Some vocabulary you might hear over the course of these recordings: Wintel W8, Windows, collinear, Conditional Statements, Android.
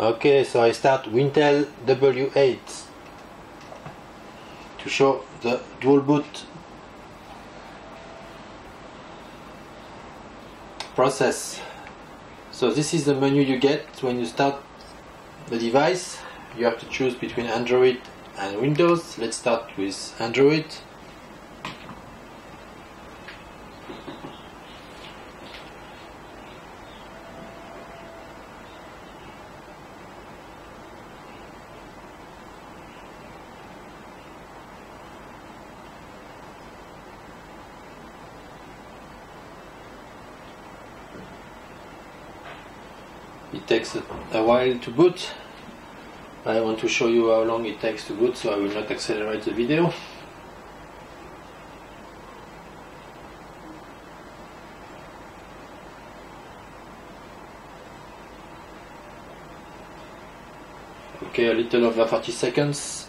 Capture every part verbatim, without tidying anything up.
Okay, so I start Wintel W eight to show the dual boot process. So this is the menu you get when you start the device. You have to choose between Android and Windows. Let's start with Android. It takes a while to boot. I want to show you how long it takes to boot, so I will not accelerate the video. Okay, a little over forty seconds.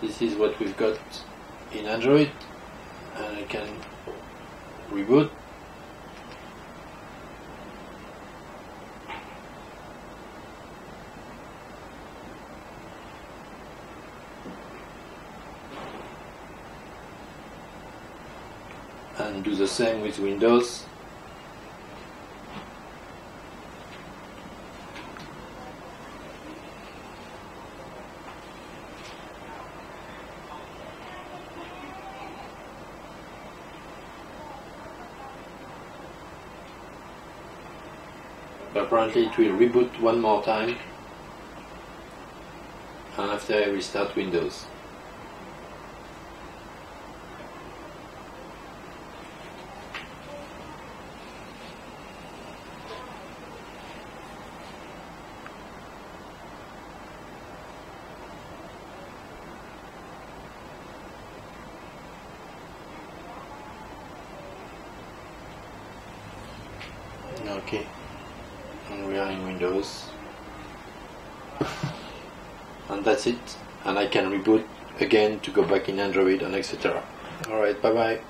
This is what we've got in Android, and I can reboot. And do the same with Windows. But apparently it will reboot one more time, and after I restart Windows. Okay, and we are in Windows, and that's it, and I can reboot again to go back in Android and et cetera. Alright, bye bye.